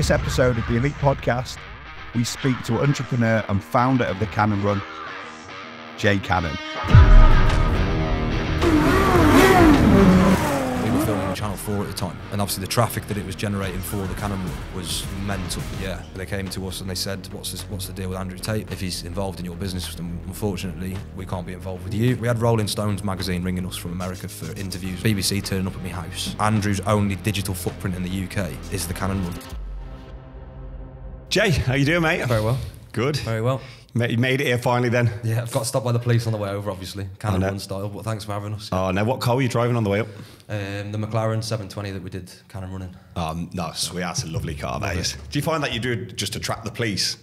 this episode of the Elite Podcast, we speak to entrepreneur and founder of The Cannon Run, Jay Cannon. We were filming Channel Four at the time, and obviously the traffic that it was generating for The Cannon Run was mental, yeah. They came to us and they said, what's the deal with Andrew Tate? If he's involved in your business, then unfortunately, we can't be involved with you. We had Rolling Stones magazine ringing us from America for interviews, BBC turning up at my house. Andrew's only digital footprint in the UK is The Cannon Run. Jay, how you doing, mate? Very well. Good. Very well. You made it here finally then? Yeah, I've got stopped by the police on the way over, obviously. Cannon Run style, but thanks for having us. Yeah. Oh, now what car were you driving on the way up? The McLaren 720 that we did Cannon Run in. No, sweet, that's a lovely car, that is. Do you find that you do it just to attract the police?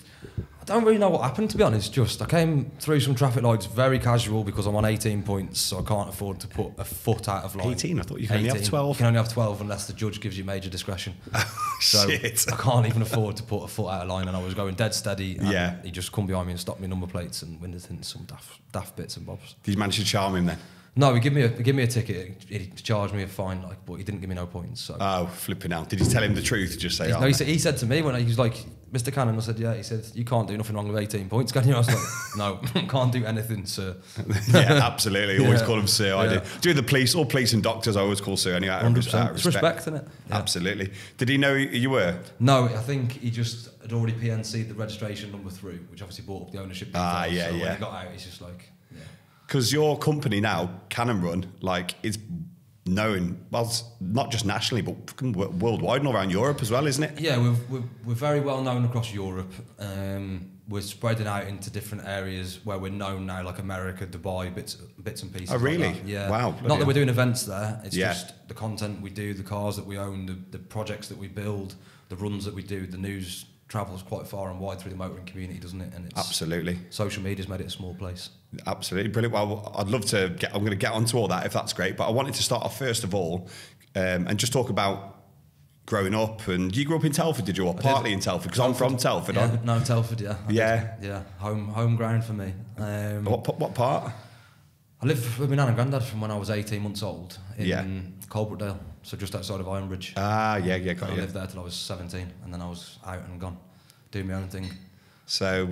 I don't really know what happened, to be honest. Just, I came through some traffic lights very casual because I'm on 18 points, so I can't afford to put a foot out of line. 18? I thought you could only have 12. You can only have 12 unless the judge gives you major discretion. So shit. I can't even afford to put a foot out of line, and I was going dead steady, and yeah, he just come behind me and stopped me number plates and window tints, some daft bits and bobs. Did you manage to charm him then? No, he gave me a ticket. He charged me a fine, like, but he didn't give me no points. So. Oh, flipping out! Did you tell him the truth? Just say. No, he said to me when he was like, "Mr. Cannon," I said, "Yeah." He said, "You can't do nothing wrong with 18 points, can you?" I was like, "No, can't do anything, sir." Yeah, absolutely. Always call him sir. Yeah. I do. Do the police, all police and doctors, I always call sir. Anyway, out of respect. It's respect, isn't it? Yeah. Absolutely. Did he know who you were? No, I think he just had already PNC'd the registration number through, which obviously brought up the ownership details. Ah, yeah, so yeah. When he got out, he's just like. Because your company now, Cannon Run, like, it's known, well, it's not just nationally, but worldwide and all around Europe as well, isn't it? Yeah, we're very well known across Europe. We're spreading out into different areas where we're known now, like America, Dubai, bits and pieces. Oh, really? Like that. Yeah. Wow. Not that we're doing events there. It's just the content we do, the cars that we own, the projects that we build, the runs that we do, the news travels quite far and wide through the motoring community, doesn't it? And it's absolutely. Social media's made it a small place. Absolutely brilliant. Well, I'd love to get. I'm going to get onto all that if that's great. But I wanted to start off first of all, and just talk about growing up. And you grew up in Telford, did you? Or partly in Telford? Because I'm from Telford. Yeah, Telford. Yeah. Yeah. Home ground for me. What part? I lived with my nan and granddad from when I was 18 months old in Coalbrookdale, so just outside of Ironbridge. I lived there till I was 17, and then I was out and gone, doing my own thing. So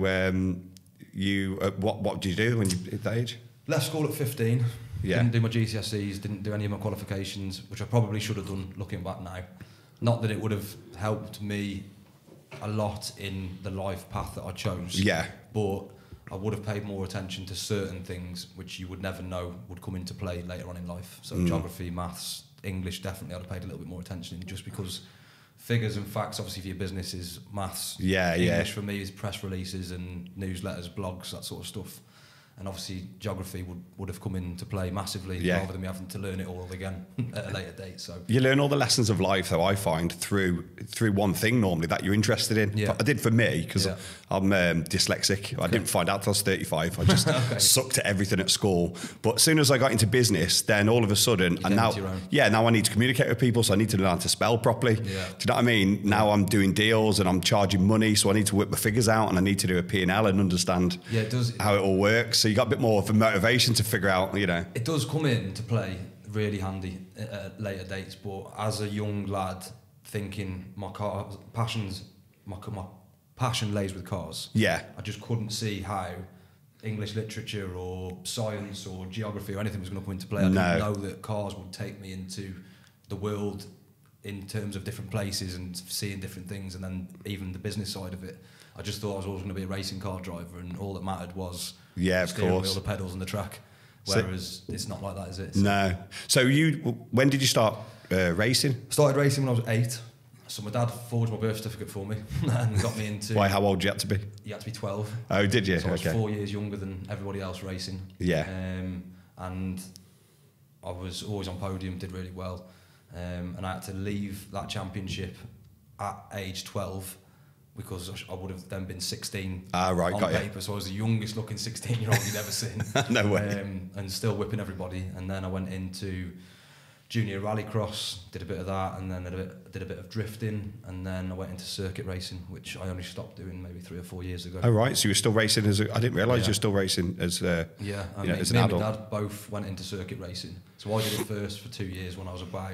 you, what did you do when you at that age? Left school at 15. Yeah. Didn't do my GCSEs, didn't do any of my qualifications, which I probably should have done looking back now. Not that it would have helped me a lot in the life path that I chose. Yeah. But I would have paid more attention to certain things which you would never know would come into play later on in life. So geography, maths, English, definitely I'd have paid a little bit more attention in, just because figures and facts, obviously for your business is maths. Yeah, English for me is press releases and newsletters, blogs, that sort of stuff. And obviously geography would have come into play massively rather than me having to learn it all again at a later date. So you learn all the lessons of life, though, I find, through one thing normally that you're interested in. Yeah. I did for me, because I'm dyslexic. Okay. I didn't find out till I was 35. I just sucked at everything at school. But as soon as I got into business, then all of a sudden, now I need to communicate with people, so I need to learn how to spell properly. Yeah. Do you know what I mean? Now I'm doing deals and I'm charging money, so I need to whip my figures out and I need to do a P&L and understand how it all works. So you got a bit more of a motivation to figure out, you know. It does come into play really handy at later dates, but as a young lad thinking my passion lays with cars. Yeah. I just couldn't see how English literature or science or geography or anything was going to come into play. I didn't know that cars would take me into the world in terms of different places and seeing different things, and then even the business side of it. I just thought I was always going to be a racing car driver, and all that mattered was the steering wheel, the pedals, and the track. Whereas it's not like that, is it? So. No. So when did you start racing? I started racing when I was 8. So my dad forged my birth certificate for me and got me into... Why, how old did you have to be? You had to be 12. Oh, did you? So I was 4 years younger than everybody else racing. Yeah. And I was always on podium, did really well. And I had to leave that championship at age 12, because I would have then been 16 on paper, so I was the youngest looking 16-year-old you'd ever seen. No way. And still whipping everybody. And then I went into junior rallycross, did a bit of that, and then did a bit of drifting, and then I went into circuit racing, which I only stopped doing maybe 3 or 4 years ago. Oh, right, so you were still racing as I didn't realise you were still racing as as an adult. Me and my dad both went into circuit racing. So I did it first for 2 years when I was about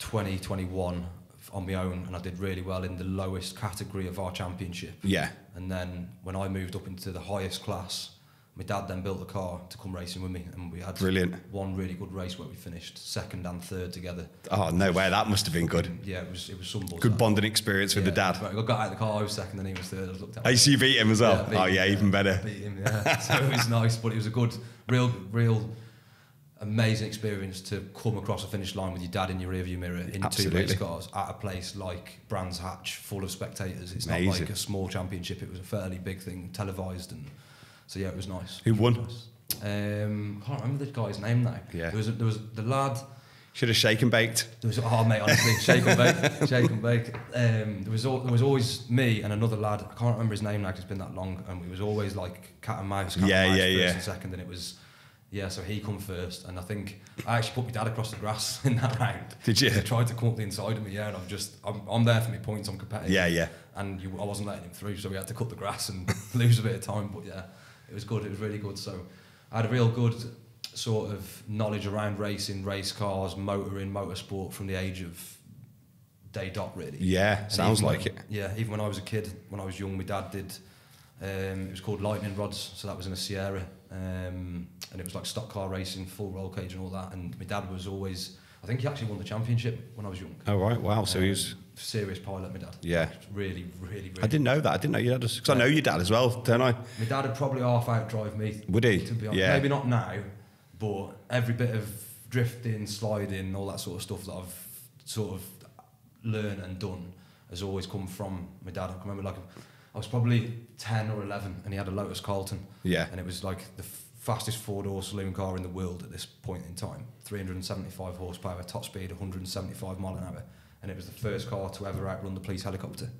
20, 21, on my own, and I did really well in the lowest category of our championship. Yeah. And then when I moved up into the highest class, my dad then built a car to come racing with me, and we had one really good race where we finished second and third together. Oh, no way, that must have been good. Yeah, it was some bullshit. Good bonding experience with the dad. I got out of the car, I was second, and he was third. I looked at him. So you beat him as well? Yeah, even better. Beat him, yeah. So it was nice, but it was a good, real amazing experience to come across a finish line with your dad in your rearview mirror in two race cars at a place like Brands Hatch full of spectators. It's amazing. Not like a small championship, it was a fairly big thing, televised, and so yeah, it was nice. Who won? I can't remember the guy's name now. Yeah. There was the lad. Should have shake and baked. There was, oh mate, honestly, shake and bake, shake and bake. There was always me and another lad. I can't remember his name now because it's been that long, and it was always like cat and mouse. Cat and mouse, first and second, and it was. Yeah, so he come first, and I think I actually put my dad across the grass in that round. Did you? He tried to come up the inside of me, yeah, and I'm there for my points, I'm competitive. Yeah, yeah. And I wasn't letting him through, so we had to cut the grass and lose a bit of time, but yeah, it was good, it was really good. So I had a real good sort of knowledge around racing, race cars, motoring, motorsport from the age of day dot, really. Yeah, and sounds like it. Yeah, even when I was a kid, when I was young, my dad did, it was called lightning rods, so that was in a Sierra. And it was like stock car racing, full roll cage and all that, and my dad was always, I think he actually won the championship when I was young. Oh right, wow, so he was... Serious pilot, my dad. Yeah. Really, really, really... I didn't know that, I didn't know your dad, because I know your dad as well, don't I? My dad would probably half outdrive me. Would he? To be honest. Yeah. Maybe not now, but every bit of drifting, sliding, all that sort of stuff that I've sort of learned and done has always come from my dad. I can remember like... I was probably 10 or 11 and he had a Lotus Carlton. Yeah. And it was like the fastest four-door saloon car in the world at this point in time. 375 horsepower, top speed 175 mile an hour. And it was the first car to ever outrun the police helicopter.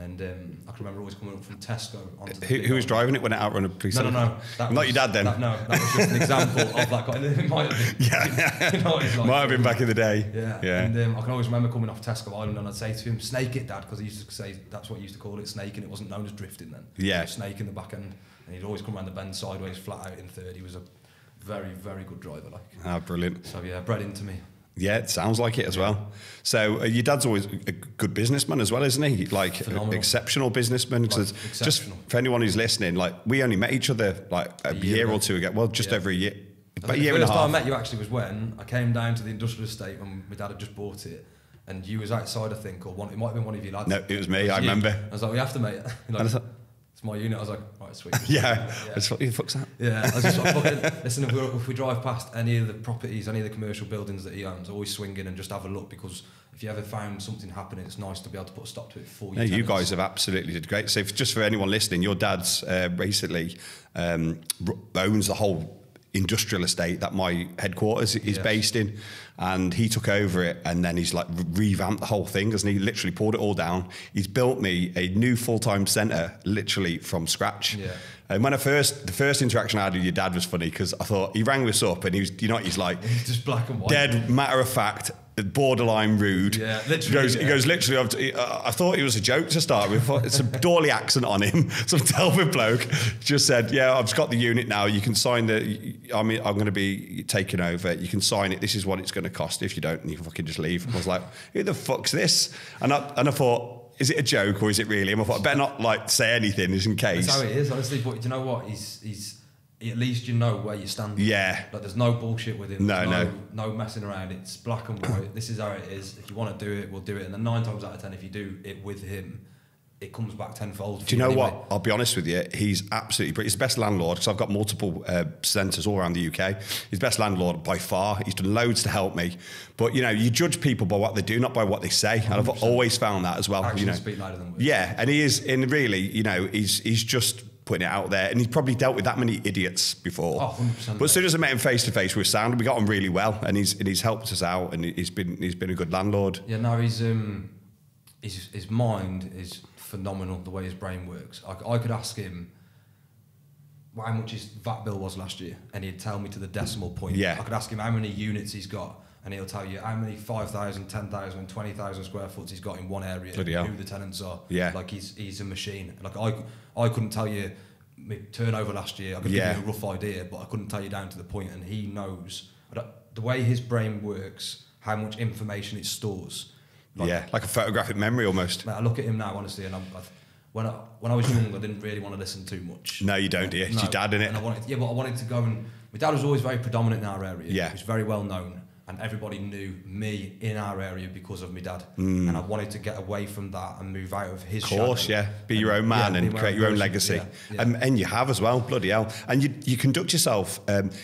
And I can remember always coming up from Tesco onto the... Who was driving it when it outrun a police helicopter? No, no. Not your dad then? That was just an example of that guy. It might have been. Yeah. You know, like, might have been back in the day. Yeah. Yeah. And I can always remember coming off Tesco Island and I'd say to him, snake it, Dad, because he used to say, that's what he used to call it, snaking. It wasn't known as drifting then. Yeah. Snake in the back end. And he'd always come around the bend sideways, flat out in third. He was a very, very good driver. Like. Ah, brilliant. So yeah, bred into me. Yeah, it sounds like it as well. So your dad's always a good businessman as well, isn't he? Like an exceptional businessman. Like, exceptional. Just for anyone who's listening, like we only met each other like a year or two ago. Well, just over a year, about a year and a half. The first time I met you actually was when I came down to the industrial estate when my dad had just bought it. And you was outside, I think, or one, it might have been one of you lads. No, it was me, I remember. I was like, we have to, mate. It's my unit. I was like, right, sweet. I just thought, who the fuck's that? Yeah, I was just like, fucking, listen, if we drive past any of the properties, any of the commercial buildings that he owns, always swing in and just have a look, because if you ever found something happening, it's nice to be able to put a stop to it for you. No, you guys have absolutely did great. So just for anyone listening, your dad's recently owns the whole industrial estate that my headquarters is based in, and he took over it, and then he's like revamped the whole thing, and he literally poured it all down. He's built me a new full-time centre literally from scratch. Yeah. And when the first interaction I had with your dad was funny, because I thought he rang this up and he was, you know, he's like just black and white, dead matter of fact, borderline rude. Yeah, literally. He goes literally. I thought it was a joke to start with. It's a Dorley accent on him. Some Telford bloke just said, "Yeah, I've got the unit now. You can sign the. I mean, I'm going to be taking over. You can sign it. This is what it's going to cost. If you don't, you can fucking just leave." I was like, "Who the fuck's this?" And I thought, is it a joke or is it really? And I thought, I better not like say anything just in case. That's how it is, honestly. But do you know what? At least you know where you stand. Yeah. Like there's no bullshit with him. No messing around. It's black and white. This is how it is. If you want to do it, we'll do it. And then 9 times out of 10, if you do it with him, it comes back tenfold. Do you know what? I'll be honest with you. He's absolutely brilliant. He's the best landlord, because I've got multiple centres all around the UK. He's the best landlord by far. He's done loads to help me. But, you know, you judge people by what they do, not by what they say. 100%. And I've always found that as well. Actions, you know, speak louder than words. Yeah, and he is, and really, you know, he's just putting it out there, and he's probably dealt with that many idiots before. Oh, 100%. But as soon as I met him face to face, we were sound, and we got on really well, and he's helped us out, and he's been a good landlord. Yeah, no, his mind is phenomenal, the way his brain works. I could ask him how much his VAT bill was last year, and he'd tell me to the decimal point. Yeah. I could ask him how many units he's got, and he'll tell you how many 5,000, 10,000, 20,000 square foot he's got in one area, and who the tenants are. Yeah. Like he's a machine. Like I couldn't tell you my turnover last year. I could give you a rough idea, but I couldn't tell you down to the point. And he knows the way his brain works, how much information it stores. Like a photographic memory almost. Mate, I look at him now, honestly, and when I was young, I didn't really want to listen too much. No, you don't, do you? It's your dad, innit? And but I wanted to go, and my dad was always very predominant in our area. Yeah. He was very well known, and everybody knew me in our area because of my dad. Mm. And I wanted to get away from that and move out of his shadow. Of course, yeah. Be your own man and create your own legacy. Yeah, yeah. And you have as well, bloody hell. And you conduct yourself,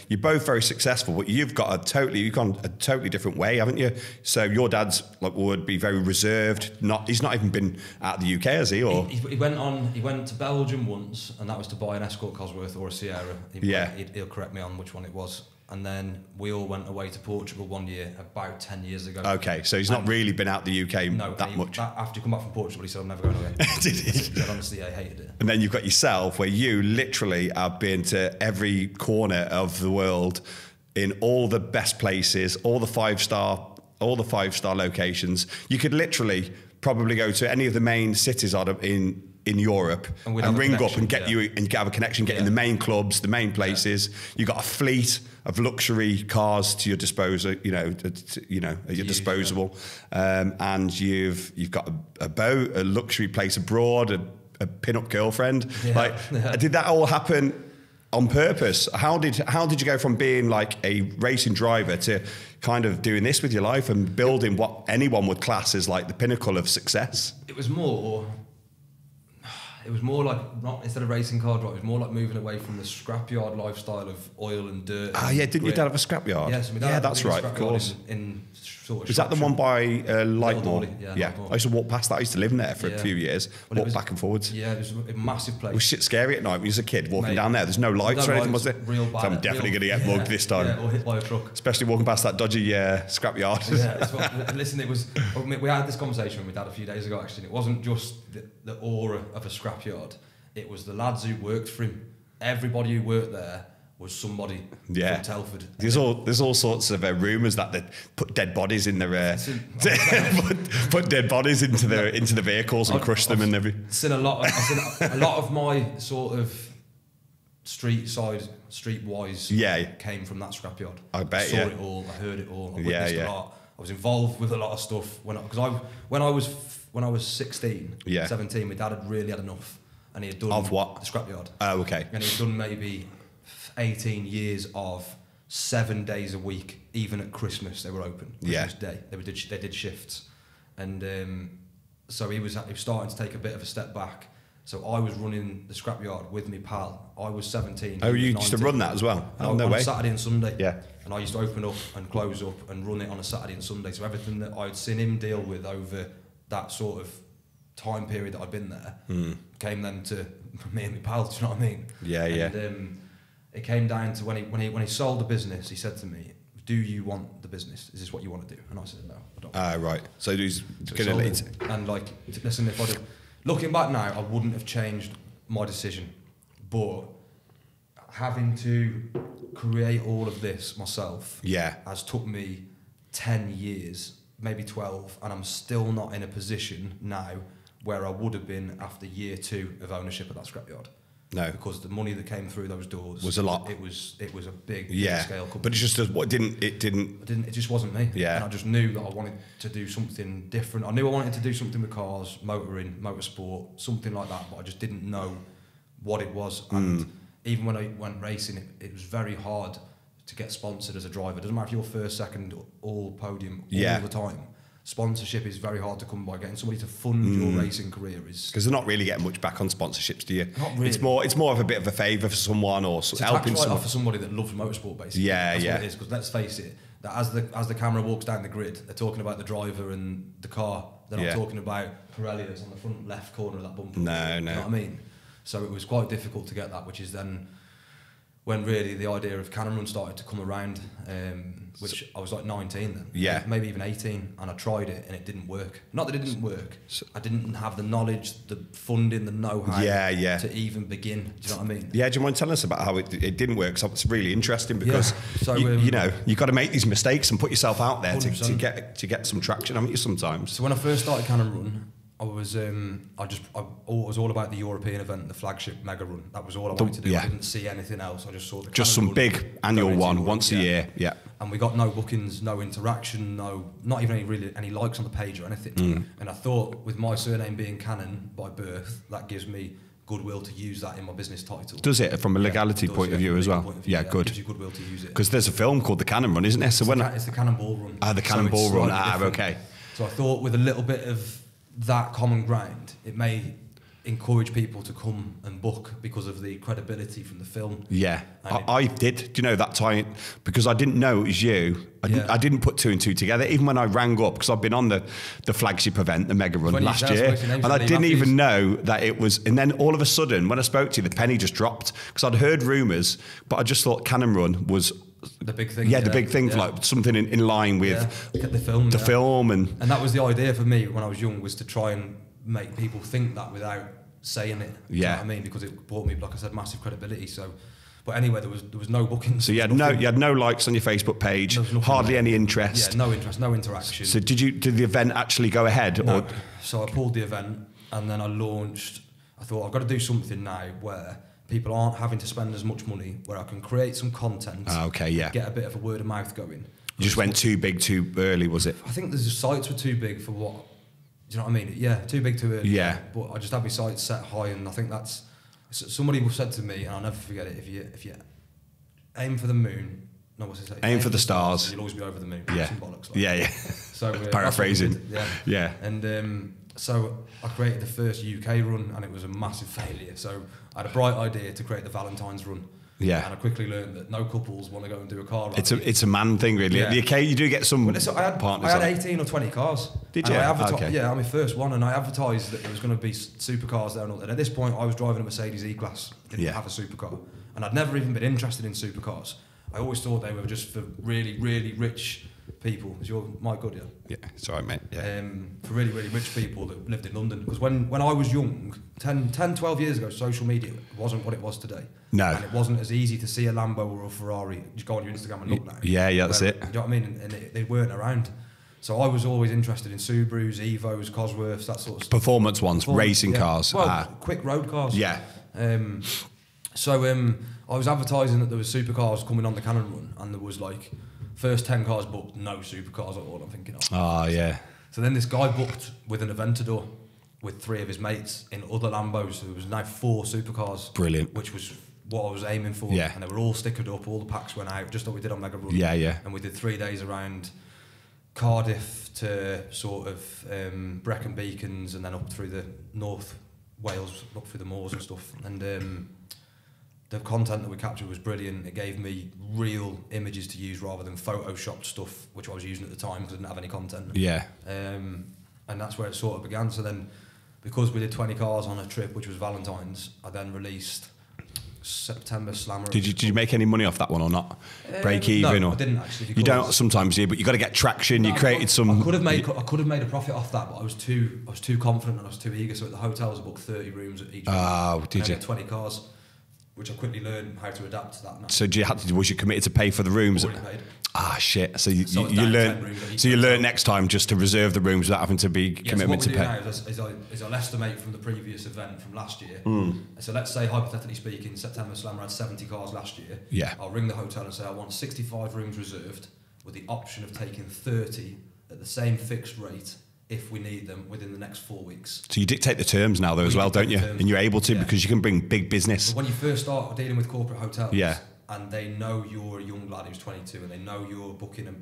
you're both very successful, but you've gone a totally different way, haven't you? So your dad's would be very reserved. He's not even been out of the UK, has he? Or he went to Belgium once, and that was to buy an Escort Cosworth or a Sierra. He'll correct me on which one it was. And then we all went away to Portugal one year, about 10 years ago. Okay, so he's not really been out the UK much. After you come back from Portugal, he said, I'm never going away. Did he? He said, honestly, I hated it. And then you've got yourself, where you literally have been to every corner of the world, in all the best places, all the five-star locations. You could literally probably go to any of the main cities in Europe and ring up and get a connection, get in the main clubs, the main places. Yeah. You've got a fleet of luxury cars to your disposal, and you've got a boat, a luxury place abroad, a pin-up girlfriend. Yeah. Did that all happen on purpose? How did you go from being like a racing driver to kind of doing this with your life and building what anyone would class as like the pinnacle of success? It was more like, not instead of racing car drive, it was more like moving away from the scrapyard lifestyle of oil and dirt. Ah, yeah, didn't your dad have a scrapyard? Yes, yeah, that's right, of course. Is that the one by Lightmore? Yeah. I used to walk past that. I used to live in there for a few years, walk back and forwards. Yeah, it was a massive place. It was shit scary at night when you was a kid walking down there. There's no lights or anything, was there? Real bad. So I'm definitely going to get mugged this time. Yeah, or hit by a truck. Especially walking past that dodgy scrapyard. Yeah, listen, we had this conversation with my dad a few days ago, actually, and it wasn't just the aura of a scrapyard. It was the lads who worked for him. Everybody who worked there was somebody from Telford. There's all sorts of rumours that they put dead bodies in their put dead bodies into their into the vehicles and crush them. I've seen a lot of my sort of street wise came from that scrapyard. I bet. I saw it all. I heard it all. I witnessed a lot. I was involved with a lot of stuff when I was 16, 17, my dad had really had enough, and he had done of what? The scrapyard. Oh, okay. And he'd done maybe 18 years of 7 days a week. Even at Christmas, they were open. Christmas Day, they did shifts, and so he was starting to take a bit of a step back. So I was running the scrapyard with me pal. I was 17. Oh, you used to run that as well? Oh, no way. On Saturday and Sunday. Yeah. And I used to open up and close up and run it on a Saturday and Sunday. So everything that I'd seen him deal with over that sort of time period that I'd been there came then to me and my pal. Do you know what I mean? Yeah, yeah. And, it came down to when he sold the business, he said to me, "Do you want the business? Is this what you want to do?" And I said, "No, I don't." Ah, right. So he's gonna lead. And listen, if looking back now, I wouldn't have changed my decision, but having to create all of this myself, has took me 10 years, maybe 12, and I'm still not in a position now where I would have been after year two of ownership of that scrapyard. No, because the money that came through those doors was a lot. It was a big scale company. But it just wasn't me. Yeah, and I just knew that I wanted to do something different. I knew I wanted to do something with cars, motorsport, something like that. But I just didn't know what it was. And even when I went racing, it was very hard to get sponsored as a driver. It doesn't matter if you're first, second, all podium all the time. Sponsorship is very hard to come by. Getting somebody to fund your racing career is, because they're not really getting much back on sponsorships, do you? Not really. It's more of a bit of a favour for someone or helping someone. For somebody that loves motorsport, basically. That's what it is. Because let's face it, that as the camera walks down the grid, they're talking about the driver and the car. They're not talking about Pirelli's on the front left corner of that bumper. No. You know what I mean? So it was quite difficult to get that, which is then when really the idea of Cannon Run started to come around. Which I was like 19 then, maybe even 18, and I tried it and it didn't work. Not that it didn't work, I didn't have the knowledge, the funding, the know-how to even begin. Do you know what I mean? Yeah, do you mind telling us about how it didn't work? So it's really interesting because you've got to make these mistakes and put yourself out there to get some traction, haven't you, sometimes? So when I first started Cannon Run, I was all about the European event, the flagship Mega Run. That was all I wanted to do. Yeah. I didn't see anything else. I just saw the just some big annual one once a year. Yeah. And we got no bookings, no interaction, no, not even any really any likes on the page or anything. Mm. And I thought, with my surname being Cannon by birth, that gives me goodwill to use that in my business title. Does it from a legality point of view as well? Yeah, good. Gives you goodwill to use it. Because there's a film called The Cannon Run, isn't there? So when it's the Cannonball Run. Ah, the Cannonball Run. Ah, okay. So I thought with a little bit of that common ground, it may encourage people to come and book because of the credibility from the film. Yeah, I did. Do you know that time? Because I didn't know it was you. I didn't put two and two together. Even when I rang up, because I've been on the flagship event, the Mega Run last year, and I didn't even know that it was. And then all of a sudden, when I spoke to you, the penny just dropped because I'd heard rumours, but I just thought Cannon Run was the big thing. Yeah, the big thing, for like something in line with the film, and that was the idea for me when I was young, was to try and make people think that without saying it. Yeah, you know what I mean, because it brought me, like I said, massive credibility. So, but anyway, there was no bookings. So you had no likes on your Facebook page, hardly any interest. Yeah, no interest, no interaction. So did the event actually go ahead? No. Or? So I pulled the event and then I launched. I thought I've got to do something now where people aren't having to spend as much money, where I can create some content. Okay, yeah. Get a bit of a word of mouth going. You just went too big too early, was it? I think the sites were too big for what. Do you know what I mean? Yeah, too big too early. Yeah. But I just had my sights set high, and I think that's... Somebody said to me, and I'll never forget it, if you aim for the moon... No, what's it say? Aim for the stars. You'll always be over the moon. Yeah. Some bollocks, like. Yeah, yeah. So, paraphrasing. Yeah. Yeah. And so I created the first UK run, and it was a massive failure. So I had a bright idea to create the Valentine's run. Yeah, and I quickly learned that no couples want to go and do a car ride. It's a man thing, really. Yeah. You do get some partners. I had 18 or 20 cars. Did you? Okay. Yeah, I'm my first one, and I advertised that there was going to be supercars there, and at this point, I was driving a Mercedes E-Class. Didn't have a supercar, and I'd never even been interested in supercars. I always thought they were just for really, really rich people. Is your mic good? Yeah. Yeah. Sorry, mate. Yeah. For really, really rich people that lived in London, because when I was young, 10, 12 years ago, social media wasn't what it was today. No. And it wasn't as easy to see a Lambo or a Ferrari. Just go on your Instagram and look now. Yeah, yeah, that's it. You know what I mean? And they weren't around. So I was always interested in Subarus, Evos, Cosworths, that sort of stuff. Performance ones, racing cars. Well, quick road cars. Yeah. So I was advertising that there were supercars coming on the Cannon Run, and there was like first 10 cars booked, no supercars at all. I'm thinking, yeah. So then this guy booked with an Aventador, with three of his mates in other Lambos. So there was now 4 supercars. Brilliant. Which was what I was aiming for. Yeah. And they were all stickered up, all the packs went out, just like we did on Mega Run. Yeah, yeah. And we did 3 days around Cardiff to sort of Brecon Beacons, and then up through the North Wales, up through the moors and stuff. And the content that we captured was brilliant. It gave me real images to use rather than photoshopped stuff, which I was using at the time because I didn't have any content. Yeah. And that's where it sort of began. So then, because we did 20 cars on a trip, which was Valentine's, I then released September Slammer. Did you make any money off that one or not? Break even? No, or? I didn't actually. You don't sometimes, but you got to get traction. No, you created some. I could have made a profit off that, but I was too confident and I was too eager. So at the hotels, I booked 30 rooms at each. Oh, room, did you? 20 cars, which I quickly learned how to adapt to that now. So was you committed to pay for the rooms? Already paid. Ah, shit. So you learn next time just to reserve the rooms without having to be commitment to pay. What we do now is I'll estimate from the previous event from last year. Mm. So let's say, hypothetically speaking, September Slammer had 70 cars last year. Yeah. I'll ring the hotel and say I want 65 rooms reserved with the option of taking 30 at the same fixed rate if we need them within the next 4 weeks. So you dictate the terms now, though, as well, don't you? And you're able to because you can bring big business. But when you first start dealing with corporate hotels, and they know you're a young lad who's 22 and they know you're booking a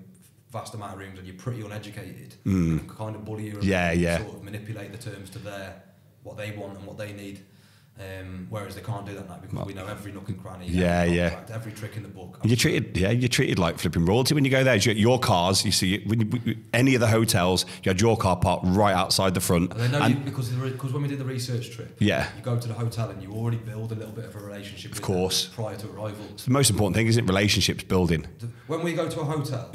vast amount of rooms and you're pretty uneducated, they can kind of bully you and sort of manipulate the terms to what they want and what they need. Whereas they can't do that now because we know every nook and cranny, every trick in the book. You're treated like flipping royalty when you go there. Your cars, you see, any of the hotels, you had your car parked right outside the front. And they know because when we did the research trip, you go to the hotel and you already build a little bit of a relationship. Of course, prior to arrival. So the most important thing isn't relationships building. When we go to a hotel,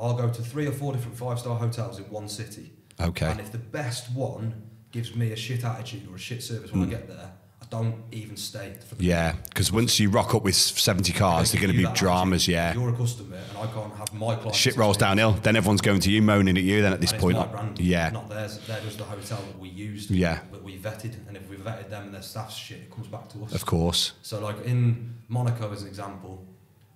I'll go to 3 or 4 different 5-star hotels in one city. Okay, and if the best one gives me a shit attitude or a shit service when I get there, don't even stay for the yeah, because once you rock up with 70 cars, they're going to be dramas, attitude. Yeah. You're a customer and I can't have my clients. Shit rolls downhill, then everyone's going to you, moaning at you then at this point. It's my brand, yeah. Not theirs, they're just the hotel that we used, yeah. that we vetted, and if we vetted them and their staff's shit, it comes back to us. Of course. So like in Monaco as an example,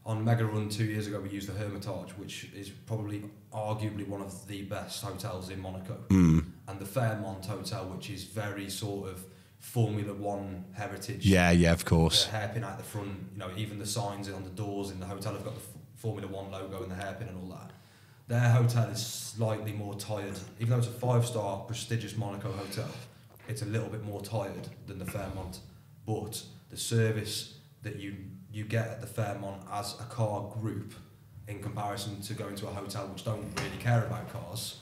on Mega Run 2 years ago, we used the Hermitage, which is probably arguably one of the best hotels in Monaco. Mm. And the Fairmont Hotel, which is very sort of Formula One heritage. Yeah, yeah, of course. The hairpin at the front, you know, even the signs on the doors in the hotel have got the Formula One logo and the hairpin and all that. Their hotel is slightly more tired. Even though it's a five-star prestigious Monaco hotel, it's a little bit more tired than the Fairmont. But the service that you get at the Fairmont as a car group in comparison to going to a hotel which don't really care about cars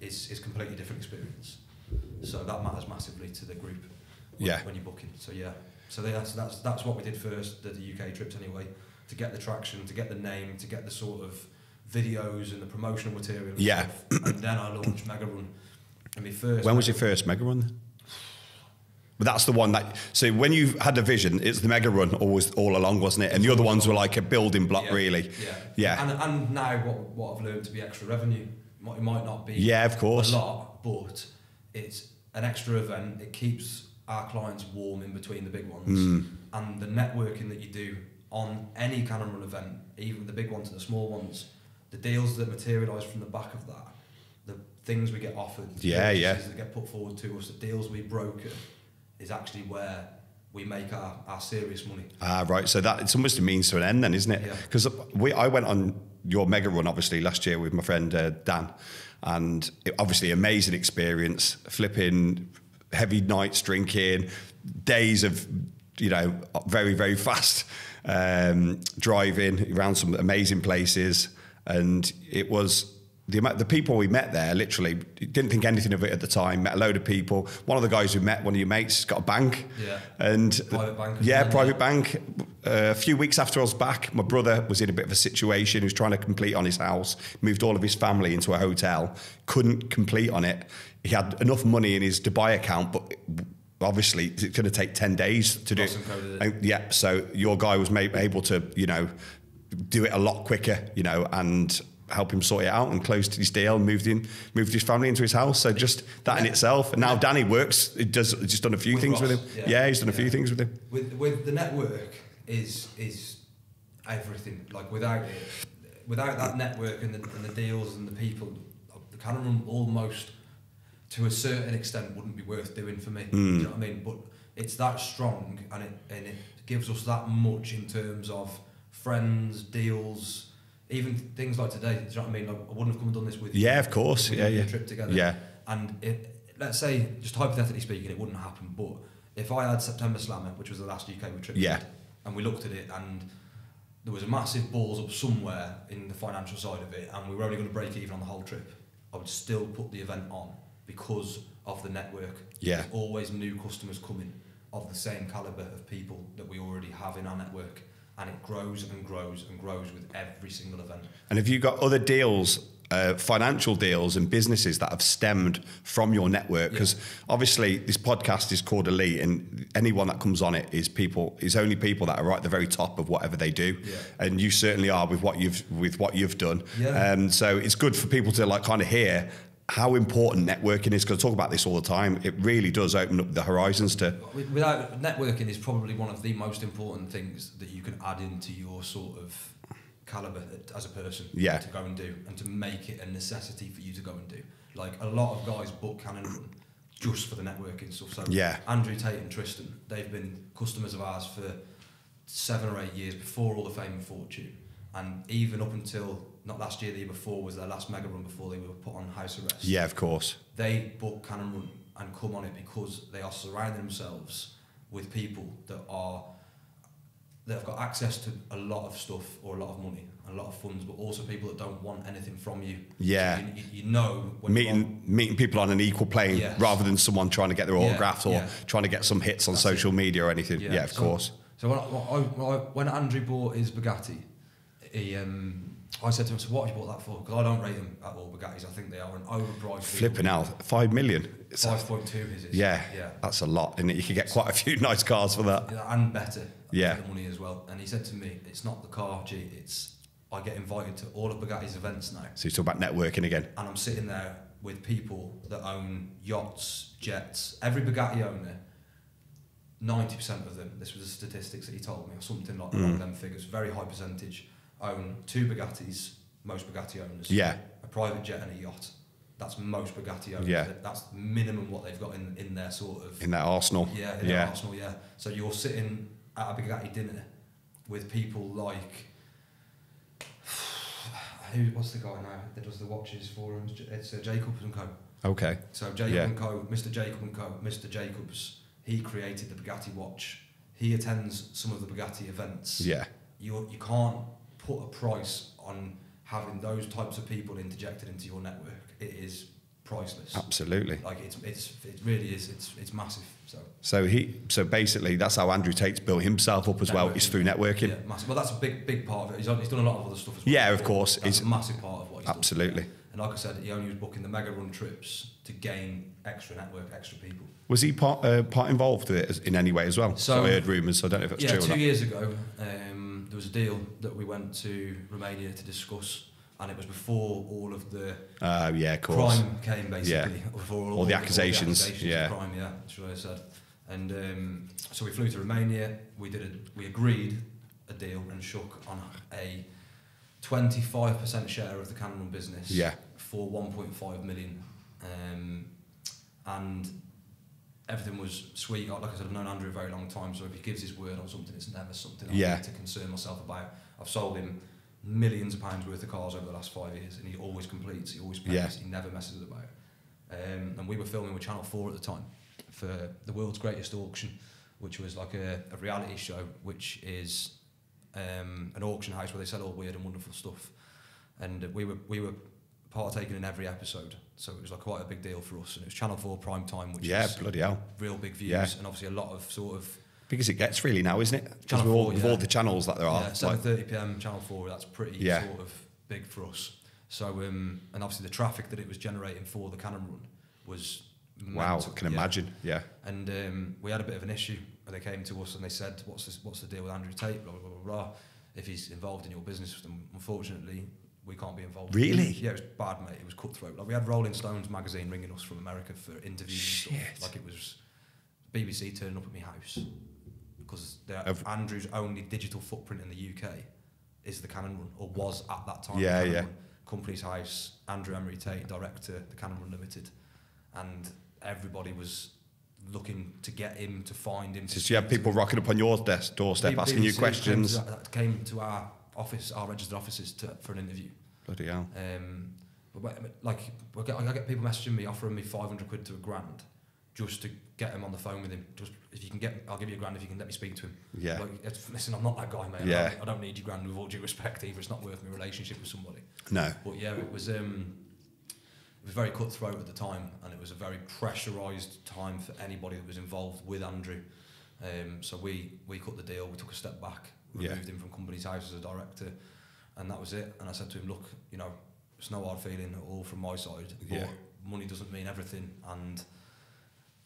is completely different experience. So that matters massively to the group when you're booking. So yeah, so that's what we did first, the UK trips anyway, to get the traction, to get the name, to get the sort of videos and the promotional material. Yeah. And then I launched Mega Run. I mean, first. When was your first Mega Run? But that's the one that, so when you had a vision, it's the Mega Run always all along, wasn't it? And the other ones were like a building block, yeah, really. Yeah. Yeah. And now what I've learned to be extra revenue, it might not be yeah, of course. A lot, but it's an extra event. It keeps our clients warm in between the big ones. Mm. And the networking that you do on any Cannon Run event, even the big ones and the small ones, the deals that materialise from the back of that, the things we get offered, the that get put forward to us, the deals we broker, is actually where we make our serious money. Ah, right. So that it's almost a means to an end then, isn't it? Because I went on your Mega Run, obviously, last year with my friend Dan, and obviously amazing experience, flipping heavy nights drinking, days of, you know, very, very fast driving around some amazing places. And it was... The people we met there, literally, didn't think anything of it at the time, met a load of people. One of the guys we met, one of your mates, got a bank. Yeah, and private bank. Yeah, private bank. A few weeks after I was back, my brother was in a bit of a situation. He was trying to complete on his house, moved all of his family into a hotel, couldn't complete on it. He had enough money in his Dubai account, but obviously it's going to take 10 days to do it. And, yeah, so your guy was able to, you know, do it a lot quicker, you know, and... help him sort it out and closed his deal and moved his family into his house. So just that in itself. And now Danny works, he's done a few things with him. Yeah, he's done a few things with him. With the network is everything. Like without that network and the deals and the people, the Cannon Run almost to a certain extent wouldn't be worth doing for me. Mm. Do you know what I mean? But it's that strong and it gives us that much in terms of friends, deals, even things like today, do you know what I mean? Like, I wouldn't have come and done this with you. Yeah, of course. Yeah. Trip together. Yeah. And let's say, just hypothetically speaking, it wouldn't happen, but if I had September Slammer, which was the last UK we tripped with, and we looked at it and there was a massive balls up somewhere in the financial side of it and we were only going to break even on the whole trip, I would still put the event on because of the network. Yeah. There's always new customers coming of the same calibre of people that we already have in our network. And it grows and grows and grows with every single event. And have you got other deals, financial deals and businesses that have stemmed from your network? Because obviously this podcast is called Elite and anyone that comes on it is only people that are right at the very top of whatever they do. Yeah. And you certainly are with what you've done. Yeah. So it's good for people to like kind of hear how important networking is, because I talk about this all the time. It really does open up the horizons to... Without networking is probably one of the most important things that you can add into your sort of calibre as a person to go and do, and to make it a necessity for you to go and do. Like, a lot of guys book Cannon Run just for the networking stuff. So Andrew Tate and Tristan, they've been customers of ours for 7 or 8 years before all the fame and fortune. And even up until... not last year, the year before was their last Mega Run before they were put on house arrest. Yeah, of course. They book Cannon Run and come on it because they are surrounding themselves with people that have got access to a lot of stuff or a lot of money and a lot of funds, but also people that don't want anything from you. Yeah. So you know... when meeting people on an equal plane rather than someone trying to get their autograph or trying to get some hits on social media or anything. Yeah, of course. So when Andrew bought his Bugatti... he, I said to him, so what have you bought that for? Because I don't rate them at all, Bugattis. I think they are an overpriced... Flipping out. 5 million? 5.2 is it? Yeah, yeah, that's a lot, isn't it? You could get quite a few nice cars for that. Yeah, and better. Yeah. For the money as well. And he said to me, it's not the car, G, it's... I get invited to all of Bugatti's events now. So you talk about networking again. And I'm sitting there with people that own yachts, jets, every Bugatti owner, 90% of them, this was the statistics that he told me, or something like that, them figures, very high percentage, own two Bugattis, most Bugatti owners. Yeah. A private jet and a yacht. That's most Bugatti owners. Yeah. That's minimum what they've got in their sort of... In their arsenal. Yeah, in their arsenal, yeah. So you're sitting at a Bugatti dinner with people like... What's the guy now that does the watches for him? It's Jacob and Co. Okay. So Jacob and Co, Mr. Jacob and Co, Mr. Jacobs, he created the Bugatti watch. He attends some of the Bugatti events. Yeah. You can't put a price on having those types of people interjected into your network. It is priceless. Absolutely. Like it really is. It's massive. So basically that's how Andrew Tate's built himself up as well, is through networking. Yeah, massive. Well, that's a big part of it. He's done a lot of other stuff as well. Yeah, of course. It's a massive part of what he's absolutely done. And like I said, he only was booking the Mega Run trips to gain extra network, extra people. Was he part involved with it in any way as well? So I heard rumours, so I don't know if it's true or not. 2 years ago, there was a deal that we went to Romania to discuss. And it was before all of the crime came, basically. Yeah. Before all the accusations. Of crime, yeah, that's what I said. And so we flew to Romania. We agreed a deal and shook on a 25% share of the Cannon Run business for 1.5 million. And everything was sweet. Like I said, I've known Andrew a very long time, so if he gives his word on something, it's never something I need to concern myself about. I've sold him millions of pounds worth of cars over the last 5 years, and he always completes, he always pays, he never messes about. And we were filming with Channel 4 at the time for the world's greatest auction, which was like a reality show, which is an auction house where they sell all weird and wonderful stuff. And we were partaking in every episode, so it was like quite a big deal for us. And it was Channel 4 prime time, which is bloody hell, real big views, and obviously a lot of sort of... Because it gets really now, isn't it? Because with all the channels that there are. Yeah, 7:30pm, Channel 4, that's pretty sort of big for us. So, and obviously the traffic that it was generating for the Cannon Run was mental. Wow, I can imagine, yeah. And we had a bit of an issue, and they came to us and they said, what's the deal with Andrew Tate, blah, blah, blah, blah. If he's involved in your business, then unfortunately, we can't be involved. Really? Yeah, it was bad, mate, it was cutthroat. Like, we had Rolling Stones magazine ringing us from America for interviews and stuff. Like, it was... BBC turning up at my house because Andrew's only digital footprint in the UK is the Cannon Run, or was at that time. Yeah, yeah. Run. Company's House, Andrew Emery Tate, director, the Cannon Run Limited, and everybody was looking to get him, to find him. So you had people rocking up on your doorstep, asking you questions. Came to our office, our registered offices, for an interview. Bloody hell. I get people messaging me, offering me 500 quid to £1,000. Just to get him on the phone with him. Just if you can get, I'll give you £1,000 if you can let me speak to him. Yeah. Like, listen, I'm not that guy, mate. Yeah. I don't need your £1,000 with all due respect either. It's not worth my relationship with somebody. No. But yeah, it was very cutthroat at the time, and it was a very pressurised time for anybody that was involved with Andrew. So we cut the deal. We took a step back, removed him from Company's House as a director, and that was it. And I said to him, look, you know, it's no hard feeling at all from my side. Yeah. But money doesn't mean everything, and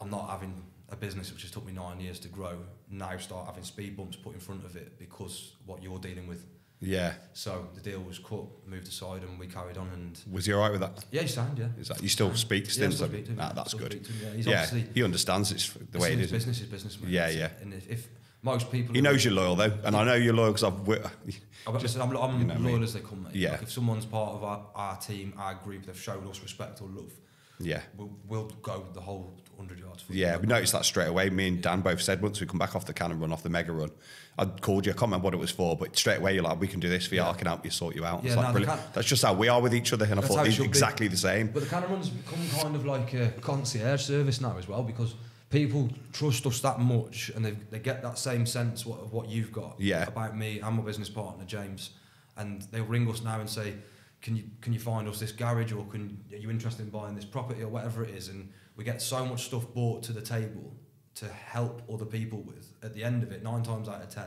I'm not having a business which has took me 9 years to grow now start having speed bumps put in front of it because what you're dealing with. Yeah. So the deal was cut, moved aside, and we carried on. And was he all right with that? Yeah, he signed. Yeah. Is that, you still speak to him? Yeah, that's good. Yeah, he understands it's the way it is. Business is business, man. Yeah, yeah. And if most people, he knows you're loyal though, and I know you're loyal because I'm loyal as they come. Mate. Yeah. Like if someone's part of our team, our group, they've showed us respect or love. Yeah, we'll go the whole 100 yards. Yeah, we noticed that straight away. Me and Dan both said once we come back off the Cannon Run, off the Mega Run, I called you. I can't remember what it was for, but straight away you're like, "We can do this for you. I can help you sort you out." Yeah, that's just how we are with each other, and I thought exactly the same. But the Cannon Run's become kind of like a concierge service now as well, because people trust us that much, and they get that same sense of what you've got about me and my business partner James, and they'll ring us now and say, Can you find us this garage, or are you interested in buying this property, or whatever it is? And we get so much stuff brought to the table to help other people with. At the end of it, 9 times out of 10,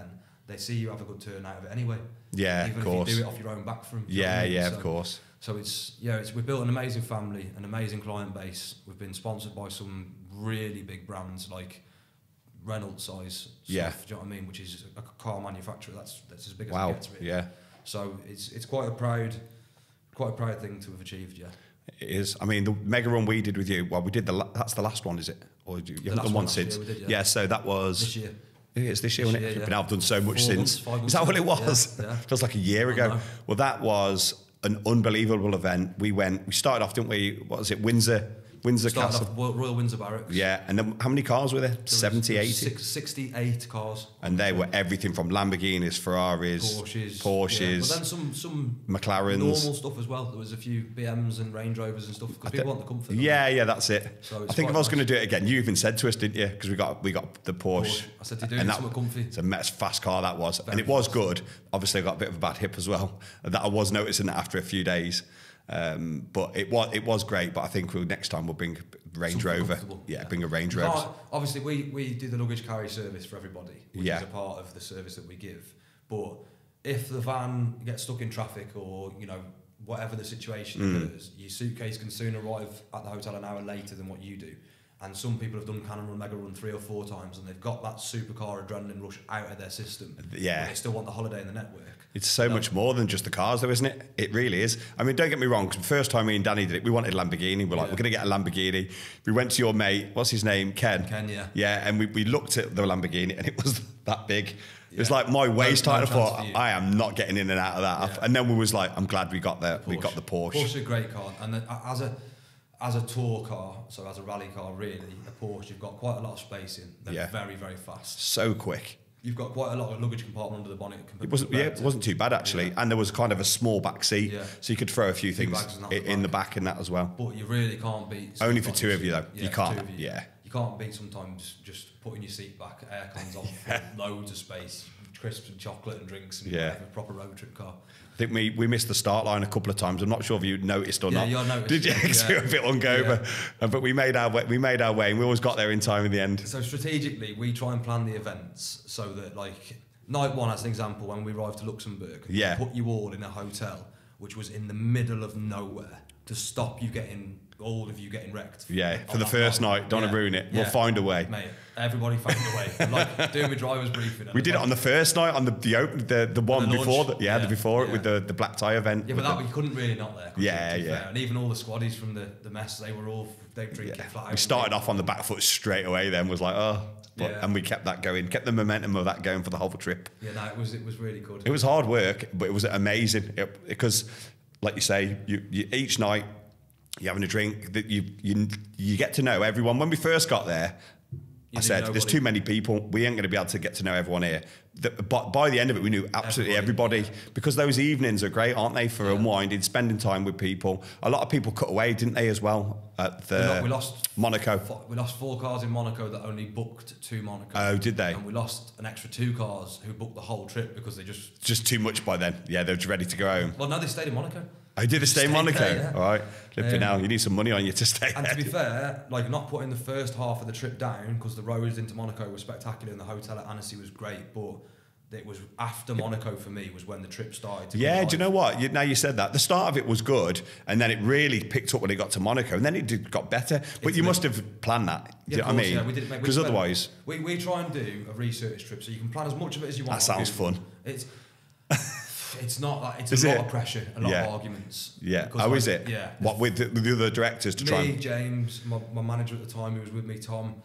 they see you have a good turn out of it anyway. Yeah, of course. Even if you do it off your own back from. Yeah, yeah, of course. So it's, yeah, it's, we've built an amazing family, an amazing client base. We've been sponsored by some really big brands like Reynolds size stuff, yeah. Do you know what I mean? Which is a car manufacturer, that's as big as wow. it gets, really. Yeah. So it's quite a proud thing to have achieved, yeah. It is. I mean, the Mega Run we did with you, well, we did that's the last one, is it? Or you haven't done one since? Year, did, yeah. Yeah, so that was... This year. It's this year, isn't it? Yeah. But I've done so much since. 5 months, is that what it was? Yeah, yeah. It was like a year ago. Know. Well, that was an unbelievable event. We started off, didn't we? What was it? Windsor Castle. Royal Windsor Barracks. Yeah, and then how many cars were there? There 70, 80? 68 cars. And they were everything from Lamborghinis, Ferraris, Porsches. Yeah. But then some McLarens. Normal stuff as well. There was a few BMs and Range Rovers and stuff because people want the comfort. Yeah, yeah, that's it. So I think if I was going to do it again, you even said to us, didn't you? Because we got the Porsche. I said to do it somewhat comfy. It's a fast car that was. Very and it was fast. Good. Obviously, I got a bit of a bad hip as well. That I was noticing that after a few days. But it was great. But I think next time we'll bring Range Rover. Yeah, bring a Range Rover. Obviously, we do the luggage carry service for everybody, which yeah. is a part of the service that we give. But if the van gets stuck in traffic or, you know, whatever the situation is, your suitcase can soon arrive at the hotel an hour later than what you do. And some people have done Cannon Run, Mega Run 3 or 4 times, and they've got that supercar adrenaline rush out of their system. Yeah. But they still want the holiday and the network. It's so much more than just the cars, though, isn't it? It really is. I mean, don't get me wrong, because the first time me and Danny did it, we wanted a Lamborghini. We're like, we're going to get a Lamborghini. We went to your mate, what's his name? Ken. Ken, yeah. Yeah, and we looked at the Lamborghini, and it was that big. Yeah. It was like my waist tight. I thought, I am not getting in and out of that. Yeah. And then we was like, I'm glad we got the Porsche. Porsche's a great car. And then, as a tour car, so as a rally car, really, a Porsche, you've got quite a lot of space in. They're very, very fast. So quick. You've got quite a lot of luggage compartment under the bonnet. It wasn't too bad, actually. Yeah. And there was kind of a small back seat, so you could throw a few things in the back and that as well. But you really can't beat... Only for two of you, though. Yeah, you can't, You can't beat sometimes just putting your seat back, air cons off, loads of space, crisps and chocolate and drinks, and you have a proper road trip car. I think we missed the start line a couple of times. I'm not sure if you noticed or not. Yeah, you noticed. Did you? Because we were a bit hungover. Yeah. But we made our way and we always got there in time in the end. So strategically, we try and plan the events so that, like, night one, as an example, when we arrived to Luxembourg, we put you all in a hotel, which was in the middle of nowhere, to stop you getting... all of you getting wrecked. Yeah, for the first night. Don't want to ruin it. We'll find a way. Mate, everybody found a way. Like doing the driver's briefing. We did it on the first night, on the one before that. Yeah, the before it with the black tie event. Yeah, but that you couldn't really not there. Yeah, yeah. And even all the squaddies from the mess, they were all drinking flat. We started off on the back foot straight away then, was like, oh. But, yeah. And we kept that going, kept the momentum of that going for the whole trip. Yeah, no, it was really good. It was hard work, but it was amazing. Because, like you say, you each night, you're having a drink, that you get to know everyone. When we first got there, I said, there's too many people. We ain't going to be able to get to know everyone here. But by the end of it, we knew absolutely everybody. Because those evenings are great, aren't they, for unwinding, spending time with people. A lot of people cut away, didn't they, as well, at Monaco. We lost 4 cars in Monaco that only booked to Monaco. Oh, did they? And we lost an extra 2 cars who booked the whole trip because they just... Just too much by then. Yeah, they're ready to go home. Well, no, they stayed in Monaco. I did stay in Monaco. There, all right, live now. You need some money on you to stay. And to be fair, like not putting the first half of the trip down because the roads into Monaco were spectacular and the hotel at Annecy was great, but it was after Monaco for me was when the trip started. Do you know what? Now you said that the start of it was good, and then it really picked up when it got to Monaco, and then it got better. But you must have planned that. Yeah, do you know what I mean? Yeah, we did, because otherwise, we try and do a research trip so you can plan as much of it as you want. That sounds fun. It's not like it's a lot of pressure, a lot of arguments. Yeah. How is it? Yeah. What with the other directors to me, try? Me, and... James, my manager at the time, who was with me, Tom.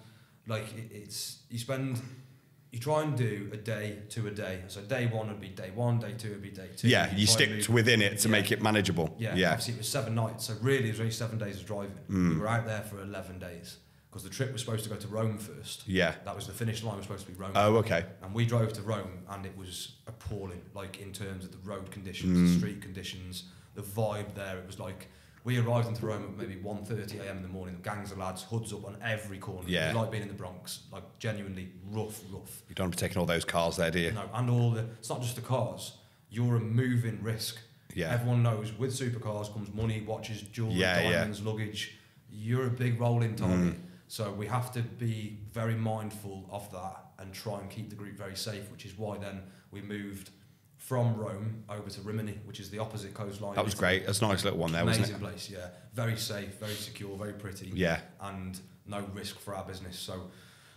Like you try and do a day to a day. So day one would be day one, day two would be day two. Yeah. You sticked within it to make it manageable. Yeah. Yeah. Obviously, it was 7 nights, so really it was only 7 days of driving. We were out there for 11 days because the trip was supposed to go to Rome first. Yeah. That was the finish line was supposed to be Rome. Oh, okay. And we drove to Rome, and it was appalling, like in terms of the road conditions, the street conditions, the vibe there. It was like we arrived into Rome at maybe 1:30 a.m. in the morning. The gangs of lads, hoods up on every corner. Yeah. It was like being in the Bronx, like genuinely rough. You don't want to be taking all those cars there, do you? No, and it's not just the cars. You're a moving risk. Yeah. Everyone knows with supercars comes money, watches, jewelry, diamonds, luggage. You're a big rolling target. So we have to be very mindful of that and try and keep the group very safe, which is why then we moved from Rome over to Rimini, which is the opposite coastline. That was great. That's a nice little one there, wasn't it? Amazing place, yeah. Very safe, very secure, very pretty. Yeah. And no risk for our business. So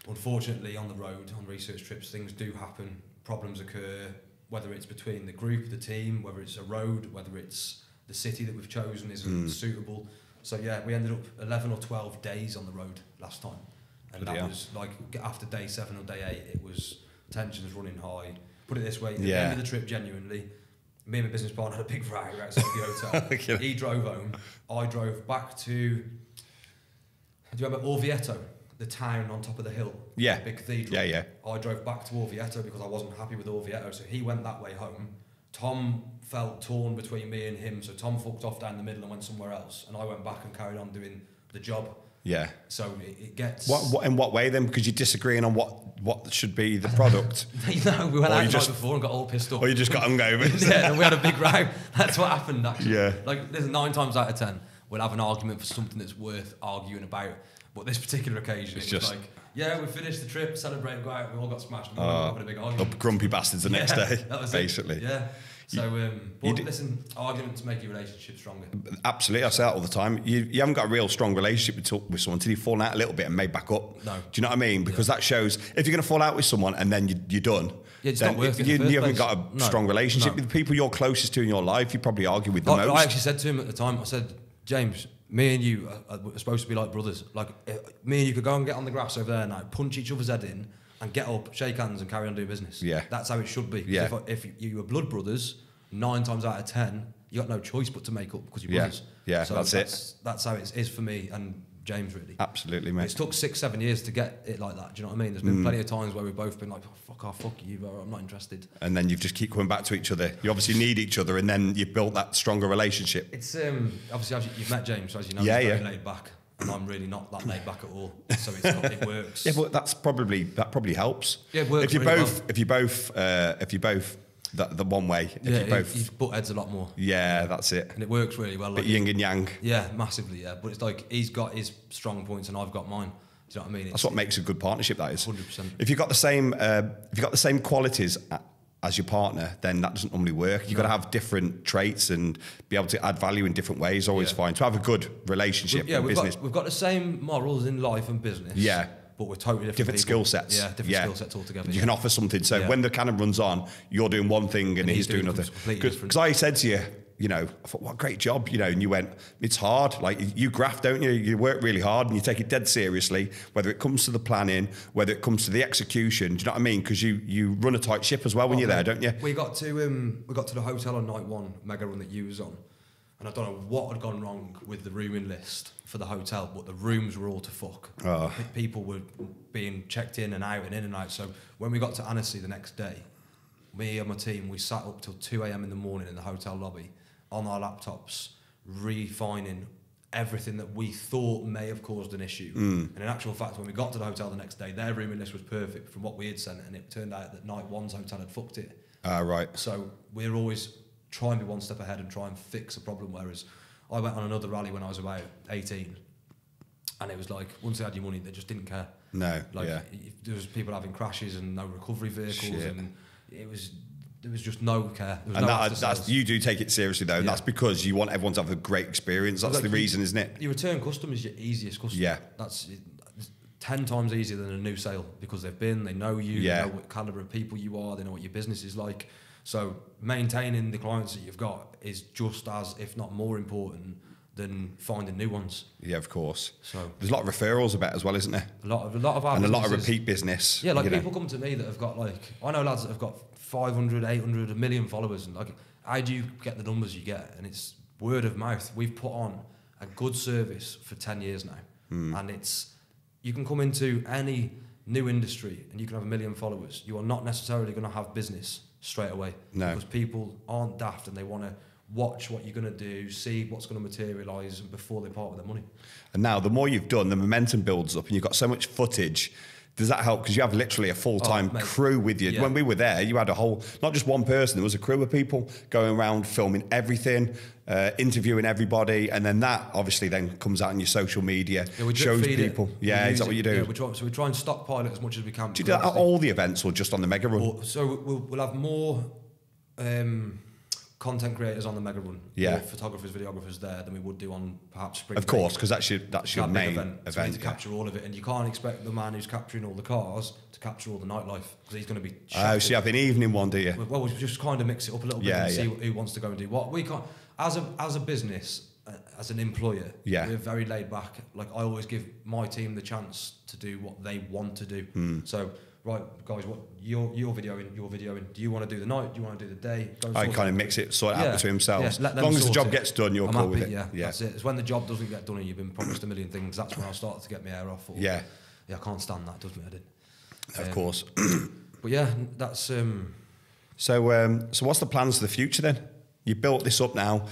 unfortunately, on the road, on research trips, things do happen. Problems occur, whether it's between the group, the team, whether it's a road, whether it's the city that we've chosen isn't suitable. So yeah, we ended up 11 or 12 days on the road last time. And that was like after day 7 or day 8, it was tensions running high. Put it this way, at the end of the trip, genuinely, me and my business partner had a big fight outside the hotel. Okay. He drove home. I drove back to, do you remember Orvieto? The town on top of the hill. Yeah. The big cathedral. Yeah, yeah. I drove back to Orvieto because I wasn't happy with Orvieto, so he went that way home. Tom felt torn between me and him, so Tom fucked off down the middle and went somewhere else, and I went back and carried on doing the job. Yeah. So it gets... What, in what way then? Because you're disagreeing on what should be the product. No, we went out just, before and got all pissed off. Or you just got hungover. Yeah, and we had a big row. That's what happened, actually. Yeah. Like, there's 9 times out of 10, we'll have an argument for something that's worth arguing about. But this particular occasion, it's just like, yeah, we finished the trip, celebrate, go out, we all got smashed. And having a big argument. The grumpy bastards the next day, that was basically. It. Yeah. So, but listen, arguments make your relationship stronger. Absolutely, I say that all the time. You haven't got a real strong relationship with someone until you've fallen out a little bit and made back up. No. Do you know what I mean? Because that shows, if you're going to fall out with someone and then you're done, it's not worth it. You haven't got a strong relationship with the people you're closest to in your life. You probably argue with the most. I actually said to him at the time, I said, James, me and you are supposed to be like brothers. Like, me and you could go and get on the grass over there now, punch each other's head in, and get up, shake hands, and carry on doing business. Yeah. That's how it should be. Yeah. If you were blood brothers, 9 times out of 10, you got no choice but to make up because you're brothers. Yeah, so that's it. That's how it is for me and James, really. Absolutely, mate. It's took 6-7 years to get it like that. Do you know what I mean? There's been plenty of times where we've both been like, oh, fuck off, fuck you, I'm not interested. And then you just keep coming back to each other. You obviously need each other, and then you've built that stronger relationship. It's obviously, as you've met James, so as you know, he's very laid back, and I'm really not that laid back at all. So it's not, it works. Yeah, but that probably helps. Yeah, it works. If you both the one way. If you butt heads a lot more. Yeah, that's it. And it works really well. Like, bit yin and yang. Yeah, massively, yeah. But it's like, he's got his strong points and I've got mine. Do you know what I mean? That's what makes a good partnership, that is. 100%. If you've got the same, qualities as your partner, then that doesn't normally work. You've got to have different traits and be able to add value in different ways. Always fine. To have a good relationship in business. We've got the same morals in life and business. Yeah. But we're totally different skill sets. Yeah, different skill sets altogether. You can offer something. So when the Cannon runs on, you're doing one thing and he's doing another. Because I said to you, you know, I thought, what a great job, you know, and you went, it's hard. Like, you graft, don't you? You work really hard and you take it dead seriously, whether it comes to the planning, whether it comes to the execution. Do you know what I mean? Because you run a tight ship as well when you're there, don't you? We got to the hotel on night one, Mega Run that you was on. And I don't know what had gone wrong with the rooming list for the hotel, but the rooms were all to fuck. Oh. People were being checked in and out and in and out. So when we got to Annecy the next day, me and my team, we sat up till 2 a.m. in the morning in the hotel lobby on our laptops, refining everything that we thought may have caused an issue. And in actual fact, when we got to the hotel the next day, their rooming list was perfect from what we had sent, and it turned out that night one's hotel had fucked it. Right. So we're always... try and be one step ahead and try and fix a problem, whereas I went on another rally when I was about 18, and it was like, once they had your money, they just didn't care. No, like, there was people having crashes and no recovery vehicles. Shit. And there was just no care. And no you do take it seriously, though, and that's because you want everyone to have a great experience. That's like the reason, isn't it? Your return customer is your easiest customer. Yeah. That's 10 times easier than a new sale, because they know you, they know what calibre of people you are, they know what your business is like. So maintaining the clients that you've got is just as, if not more important, than finding new ones. Yeah, of course. So there's a lot of referrals about as well, isn't there? A lot of our and a lot of repeat business. Yeah, like people come to me that have got like, I know lads that have got 500, 800, 1 million followers, and like, how do you get the numbers you get? And it's word of mouth. We've put on a good service for 10 years now, and you can come into any new industry and you can have 1 million followers. You are not necessarily going to have business straight away. No. Because people aren't daft and they want to watch what you're going to do, see what's going to materialise before they part with their money. And now the more you've done, the momentum builds up and you've got so much footage Does that help? Because you have literally a full-time crew with you. Yeah. When we were there, you had a whole, not just one person, there was a crew of people going around filming everything, interviewing everybody, and then that obviously then comes out on your social media, shows people. Yeah, is that what you do? Yeah, so we try and stockpile it as much as we can. Do you do that at all the events or just on the Mega Run? So we'll have more content creators on the Mega Run, photographers, videographers there than we would do on perhaps spring. Of course, because that's your main event. So we need to capture all of it, and you can't expect the man who's capturing all the cars to capture all the nightlife because he's going to be. Oh, so you have an evening one, do you? Well, we just kind of mix it up a little bit and see who wants to go and do what. We can't, as a business, as an employer, we're very laid back. Like I always give my team the chance to do what they want to do. Mm. So. Right, guys, what you're videoing. Do you want to do the night? Do you want to do the day? I kind of mix it, sort it out between themselves. As long as the job gets done, you're cool with it. Yeah, that's it. It's when the job doesn't get done and you've been promised a million things, that's when I start to get my hair off. Or, I can't stand that, does me head in. Of course. But yeah, that's... So what's the plans for the future then? You built this up now.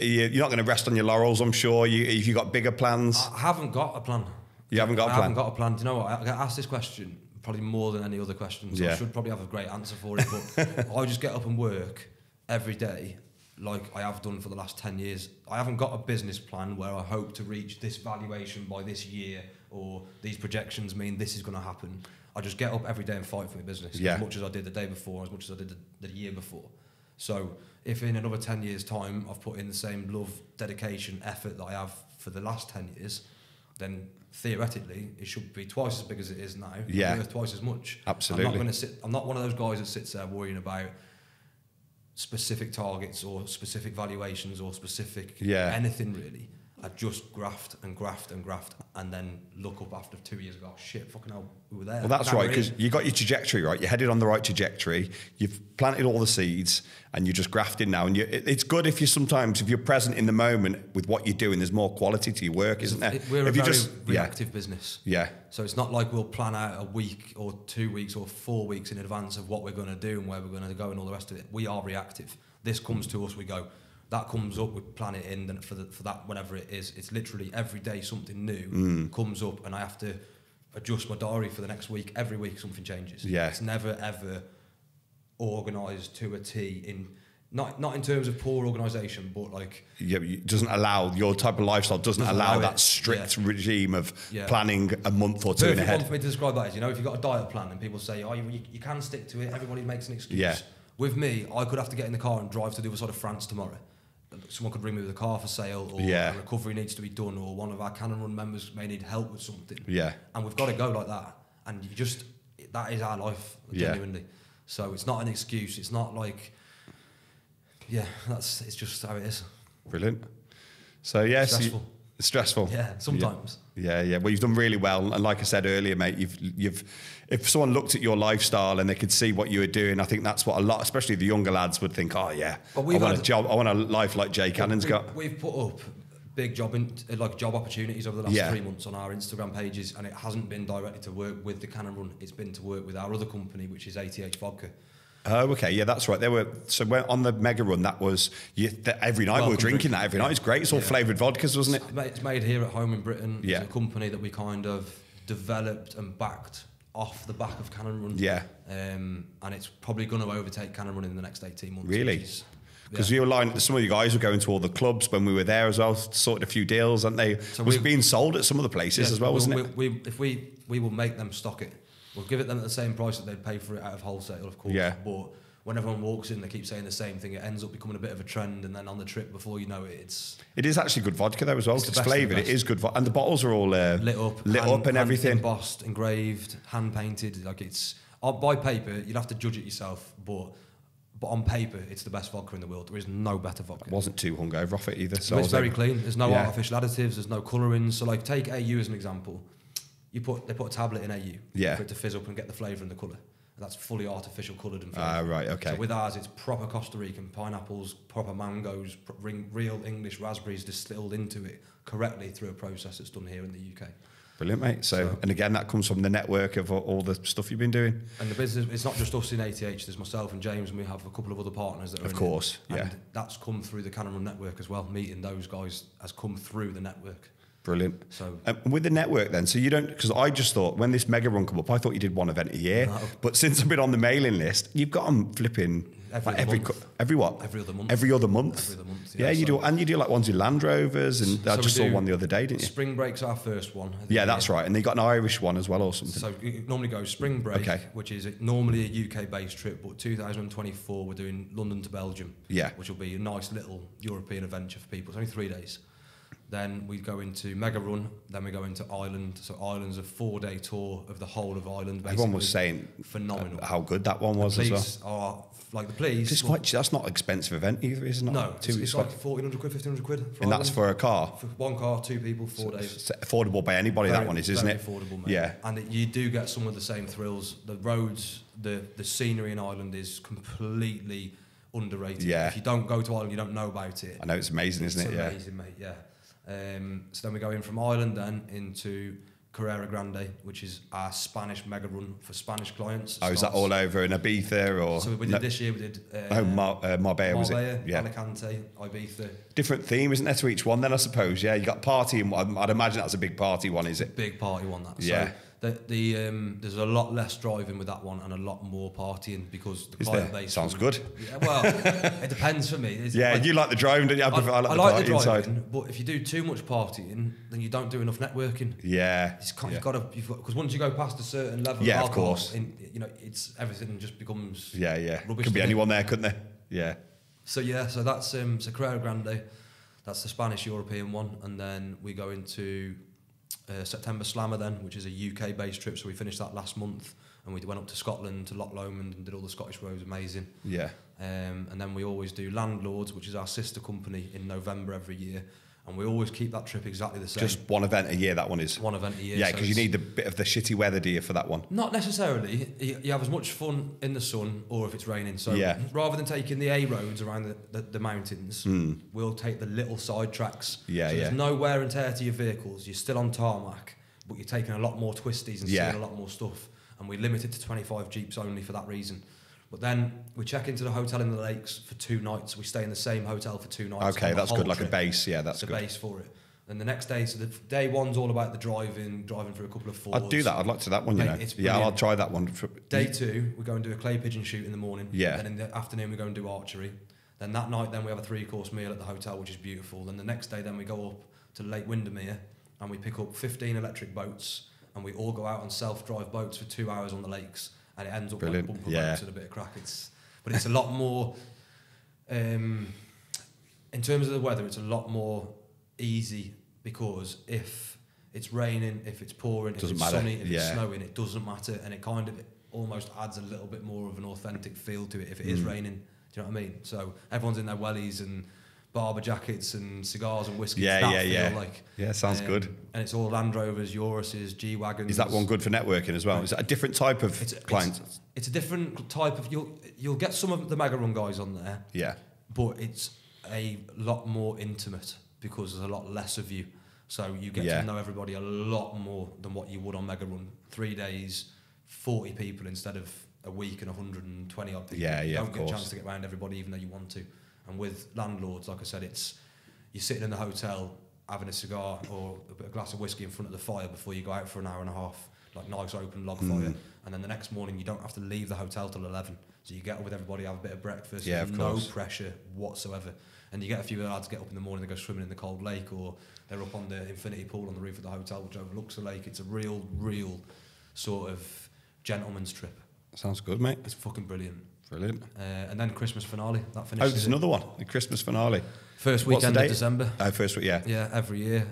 You're not going to rest on your laurels, I'm sure. If you've got bigger plans. I haven't got a plan. You haven't got a plan? I haven't got a plan. Do you know what? I get asked this question probably more than any other question, so I should probably have a great answer for it, but I just get up and work every day like I have done for the last 10 years. I haven't got a business plan where I hope to reach this valuation by this year or these projections mean this is going to happen. I just get up every day and fight for my business as much as I did the day before, as much as I did the year before. So if in another 10 years' time I've put in the same love, dedication, effort that I have for the last 10 years, then theoretically it should be twice as big as it is now, worth twice as much. Absolutely. I'm not one of those guys that sits there worrying about specific targets or specific valuations or specific anything really. I just graft and graft and graft and then look up after 2 years and go, shit, fucking hell, we were there. Well, that's right, because you got your trajectory right. You're headed on the right trajectory. You've planted all the seeds and you're just grafting now. And it's good if you sometimes, if you're present in the moment with what you're doing, there's more quality to your work, isn't there? We're a very reactive business. Yeah. So it's not like we'll plan out a week or 2 weeks or 4 weeks in advance of what we're going to do and where we're going to go and all the rest of it. We are reactive. This comes to us, we go... That comes up, we plan it in then for that, whatever it is. It's literally every day something new comes up and I have to adjust my diary for the next week. Every week something changes. Yeah. It's never, ever organised to a T in... Not in terms of poor organisation, but like... Yeah, but it doesn't allow, your type of lifestyle doesn't allow that strict regime of planning a month or two in ahead. The perfect one for me to describe that is, you know, if you've got a diet plan and people say, oh, you can stick to it, everybody makes an excuse. Yeah. With me, I could have to get in the car and drive to the other side of France tomorrow. Someone could ring me with a car for sale, or a recovery needs to be done, or one of our Cannon Run members may need help with something. Yeah. And we've got to go like that. And you just, that is our life, genuinely. So it's not an excuse. It's not like, it's just how it is. Brilliant. So, yes. Stressful. It's stressful. Yeah, sometimes. Yeah. Well, you've done really well. And like I said earlier, mate, if someone looked at your lifestyle and they could see what you were doing, I think that's what a lot, especially the younger lads, would think, oh, yeah, I want a job. I want a life like Jay Cannon's got. We've put up big job opportunities over the last 3 months on our Instagram pages, and it hasn't been directly to work with the Cannon Run. It's been to work with our other company, which is ATH Vodka. Oh, okay, yeah, that's right. They were on the Mega Run. That was every night we were drinking that every night. It's great. It's all flavoured vodkas, wasn't it? It's made here at home in Britain. Yeah. It's a company that we kind of developed and backed off the back of Cannon Run. Yeah. And it's probably going to overtake Cannon Run in the next 18 months. Really? Because you were some of you guys were going to all the clubs when we were there as well, sorted a few deals, and they was being sold at some of the places as well, wasn't it? We will make them stock it. We'll give it them at the same price that they'd pay for it out of wholesale, of course. Yeah. But when everyone walks in, they keep saying the same thing. It ends up becoming a bit of a trend, and then on the trip, before you know it, it's... It is actually good vodka, though, as well. It's flavoured. It is good vodka. And the bottles are all... Lit up and everything. Embossed, engraved, hand-painted. Like, it's... By paper, you'd have to judge it yourself, but on paper, it's the best vodka in the world. There is no better vodka. I wasn't too hungover off it either. So it's very clean. There's no artificial additives. There's no colouring. So, like, take AU as an example. They put a tablet in AU for it to fizz up and get the flavour and the colour. And that's fully artificial coloured and flavoured. Right, okay. So with ours, it's proper Costa Rican pineapples, proper mangoes, real English raspberries distilled into it correctly through a process that's done here in the UK. Brilliant, mate. So, and again, that comes from the network of all the stuff you've been doing. And the business, it's not just us in ATH, there's myself and James, and we have a couple of other partners that are in it. Of course, yeah. And that's come through the Cannon Run network as well. Meeting those guys has come through the network. Brilliant. So with the network then, so you don't, because I just thought when this Mega Run came up, I thought you did one event a year. No. But since I've been on the mailing list, you've got them flipping every other month. Yeah, you do, and you do like ones with Land Rovers, and so I just saw one the other day, didn't you? Spring break's our first one. Yeah, that's right, and they got an Irish one as well or something. So it normally goes spring break, which is normally a UK-based trip, but 2024 we're doing London to Belgium, which will be a nice little European adventure for people. It's only 3 days. Then we go into Mega Run, then we go into Ireland. So Ireland's a 4-day tour of the whole of Ireland, basically. Everyone was saying phenomenal how good that one was as well. The police it's quite, that's not an expensive event either, is it? No, it's like 1,400 quid, 1,500 quid. And Ireland. That's for a car? For one car, two people, 4 days. It's affordable by anybody, that one is, isn't it? Affordable, mate. Yeah. And you do get some of the same thrills. The roads, the scenery in Ireland is completely underrated. Yeah. If you don't go to Ireland, you don't know about it. I know, it's amazing, isn't it? It's amazing, mate, yeah. So then we go in from Ireland then into Carrera Grande, which is our Spanish Mega Run for Spanish clients. Oh, is that all over in Ibiza or? So we did this year, we did Marbella, was it? Yeah. Alicante, Ibiza. Different theme, isn't there, to each one then, I suppose? Yeah, you got party, and I'd imagine that's a big party one, is it? Big party one, that. Yeah. So there's a lot less driving with that one and a lot more partying because the client base... Sounds good. Yeah, well, it depends for me. You like the driving, don't you? I like the driving, but if you do too much partying, then you don't do enough networking. Yeah. Because once you go past a certain level of alcohol, of course. It's everything just becomes rubbish. Could be anyone there, couldn't there? Yeah. So that's Carrera Grande. That's the Spanish European one. And then we go into... September Slammer then, which is a UK-based trip, so we finished that last month, and we went up to Scotland, to Loch Lomond, and did all the Scottish roads, amazing. Yeah. And then we always do Landlords, which is our sister company, in November every year, and we always keep that trip exactly the same. Just one event a year, that one is? One event a year. Yeah, because you need a bit of the shitty weather, do you, for that one? Not necessarily. You have as much fun in the sun, or if it's raining, so rather than taking the A roads around the mountains, we'll take the little side tracks. Yeah, so there's no wear and tear to your vehicles, you're still on tarmac, but you're taking a lot more twisties and seeing a lot more stuff, and we limit it to 25 Jeeps only for that reason. But then we check into the hotel in the lakes for 2 nights. We stay in the same hotel for 2 nights. Okay, that's good, like a base, that's good. It's a base for it. And the next day, so the day one's all about the driving for a couple of 4 hours. I'd do that, I'd like to that one, I'll try that one. Day two, we go and do a clay pigeon shoot in the morning. Yeah. Then in the afternoon, we go and do archery. Then that night, then we have a 3-course meal at the hotel, which is beautiful. Then the next day, then we go up to Lake Windermere and we pick up 15 electric boats and we all go out on self-drive boats for 2 hours on the lakes. And it ends up like bumper boats and a bit of crack. But it's a lot more, in terms of the weather, it's a lot more easy because if it's raining, if it's pouring, if it's sunny, if it's snowing, it doesn't matter. And it kind of almost adds a little bit more of an authentic feel to it if it is raining. Do you know what I mean? So everyone's in their wellies and barber jackets and cigars and whiskey. Sounds good. And it's all Land Rovers, Euruses, G-Wagons. Is that one good for networking as well? Right. Is that a different type of clients? It's a different type of... You'll get some of the Mega Run guys on there. Yeah. But it's a lot more intimate because there's a lot less of you. So you get to know everybody a lot more than what you would on Mega Run. 3 days, 40 people instead of a week and 120 odd people. You don't get a chance to get around everybody even though you want to. And with Landlords, like I said, it's you're sitting in the hotel having a cigar or a glass of whiskey in front of the fire before you go out for an hour and a half, like nice open log fire. And then the next morning, you don't have to leave the hotel till 11. So you get up with everybody, have a bit of breakfast, no pressure whatsoever. And you get a few lads get up in the morning, they go swimming in the cold lake, or they're up on the infinity pool on the roof of the hotel, which overlooks the lake. It's a real, real sort of gentleman's trip. Sounds good, mate. It's fucking brilliant. Brilliant. And then Christmas finale, that finishes. Oh, there's another one, the Christmas finale. First weekend of December. Oh, first week, yeah. Yeah, every year.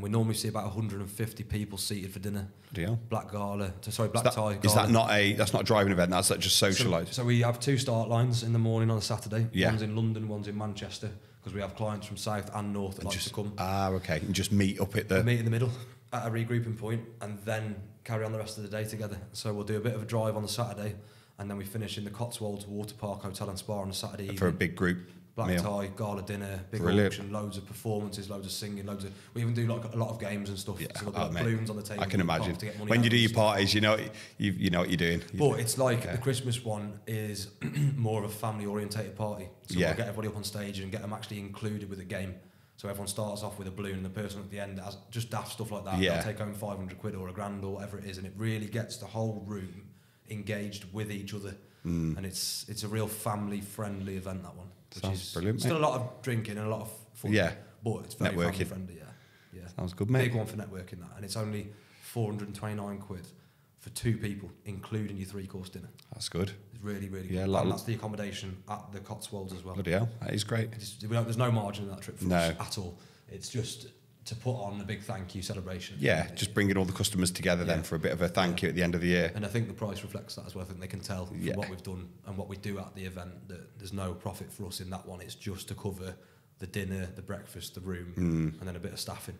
We normally see about 150 people seated for dinner. Deal. Black tie gala. Is that that's not a driving event, that's just socialised? So we have 2 start lines in the morning on a Saturday. Yeah. One's in London, one's in Manchester, because we have clients from south and north that like to come. Ah, okay, and just meet up at the... Meet in the middle, at a regrouping point, and then carry on the rest of the day together. So we'll do a bit of a drive on the Saturday, and then we finish in the Cotswolds Water Park Hotel and Spa on a Saturday evening. For a big group Black tie, gala dinner, big auction, loads of performances, loads of singing, we even do like a lot of games and stuff. Yeah, so we've got balloons on the table. I can imagine. To get money when you do your parties, you know what you're doing. But it's like the Christmas one is more of a family-orientated party. So we'll get everybody up on stage and get them actually included with a game. So everyone starts off with a balloon, and the person at the end has just daft stuff like that. Yeah. They'll take home 500 quid or a grand or whatever it is, and it really gets the whole room engaged with each other. Mm. And it's a real family-friendly event, that one. Which sounds is brilliant, still mate. A lot of drinking and a lot of fun. Yeah. But it's very family-friendly, yeah. Yeah. Sounds good, mate. Big one for networking, that. And it's only 429 quid for two people, including your three-course dinner. That's good. It's really, really good. Yeah, and that's the accommodation at the Cotswolds as well. Bloody hell, that is great. There's no margin in that trip for us at all. It's just to put on a big thank you celebration. Yeah, just bringing all the customers together then for a bit of a thank you at the end of the year. And I think the price reflects that as well. I think they can tell from what we've done and what we do at the event that there's no profit for us in that one. It's just to cover the dinner, the breakfast, the room, and then a bit of staffing.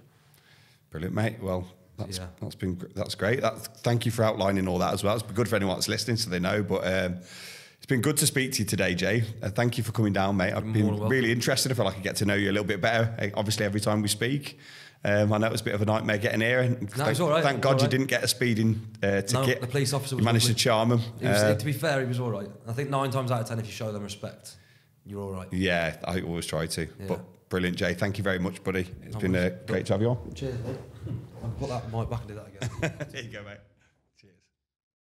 Brilliant, mate. Well, that's great. Thank you for outlining all that as well. It's been good for anyone that's listening so they know. But it's been good to speak to you today, Jay. Thank you for coming down, mate. I've been really interested. I feel like I get to know you a little bit better, obviously, every time we speak. I know it was a bit of a nightmare getting here. Thank God you didn't get a speeding ticket. The police officer managed to charm him. To be fair, he was all right. I think 9 times out of 10, if you show them respect, you're all right. Yeah, I always try to. Yeah. But brilliant, Jay. Thank you very much, buddy. It's been great to have you on. Cheers, mate. I'll put that mic back and do that again. There you go, mate.